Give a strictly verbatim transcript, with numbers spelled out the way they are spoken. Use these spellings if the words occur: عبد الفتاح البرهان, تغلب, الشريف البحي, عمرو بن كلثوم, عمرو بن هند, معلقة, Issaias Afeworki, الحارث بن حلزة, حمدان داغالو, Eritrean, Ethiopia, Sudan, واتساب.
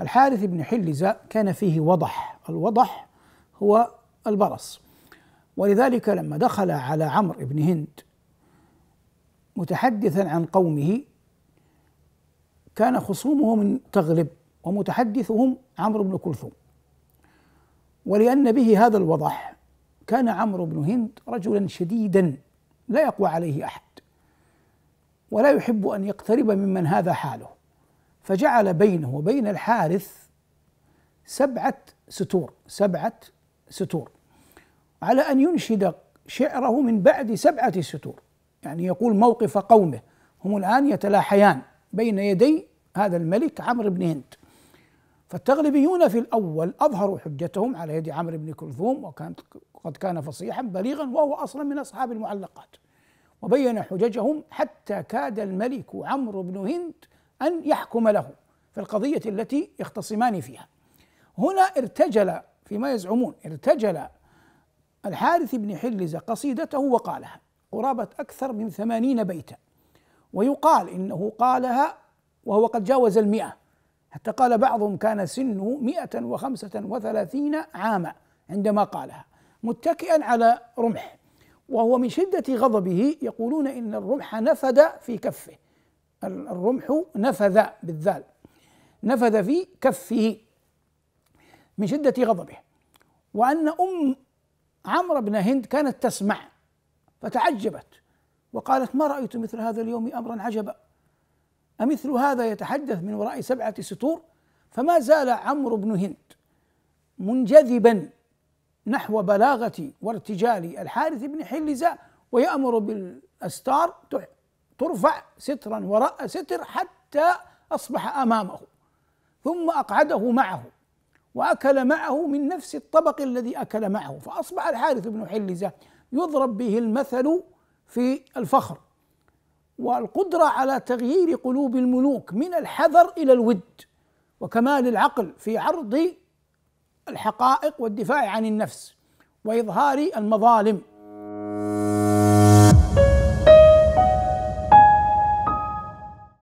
الحارث بن حلزة كان فيه وضح، الوضح هو البرص، ولذلك لما دخل على عمرو بن هند متحدثا عن قومه كان خصومه من تغلب ومتحدثهم عمرو بن كلثوم، ولأن به هذا الوضح كان عمرو بن هند رجلا شديدا لا يقوى عليه أحد ولا يحب أن يقترب ممن هذا حاله، فجعل بينه وبين الحارث سبعة ستور، سبعة ستور على أن ينشد شعره من بعد سبعة ستور، يعني يقول موقف قومه، هم الآن يتلاحيان بين يدي هذا الملك عمرو بن هند. فالتغلبيون في الأول أظهروا حجتهم على يد عمرو بن كلثوم، وكان قد كان فصيحا بليغا وهو أصلا من أصحاب المعلقات، وبين حججهم حتى كاد الملك عمرو بن هند أن يحكم له في القضية التي يختصمان فيها. هنا ارتجل فيما يزعمون، ارتجل الحارث بن حلزة قصيدته وقالها قرابة أكثر من ثمانين بيتا، ويقال إنه قالها وهو قد جاوز المئة، حتى قال بعضهم كان سنه مئة وخمسة وثلاثين عاما عندما قالها متكئا على رمح، وهو من شدة غضبه يقولون إن الرمح نفذ في كفه، الرمح نفذ بالذال، نفذ في كفه من شدة غضبه، وأن أم عمرو بن هند كانت تسمع فتعجبت وقالت ما رأيت مثل هذا اليوم أمرا عجبا، أمثل هذا يتحدث من وراء سبعة سطور؟ فما زال عمرو بن هند منجذبا نحو بلاغة وارتجال الحارث بن حلزة، ويأمر بالأستار ترفع سترا وراء ستر حتى أصبح أمامه، ثم أقعده معه وأكل معه من نفس الطبق الذي أكل معه، فأصبح الحارث بن حلزة يضرب به المثل في الفخر والقدرة على تغيير قلوب الملوك من الحذر إلى الود، وكمال العقل في عرض الحقائق والدفاع عن النفس وإظهار المظالم.